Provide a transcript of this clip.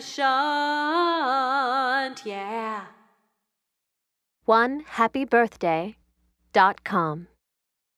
Prashant, yeah. 1happybirthday.com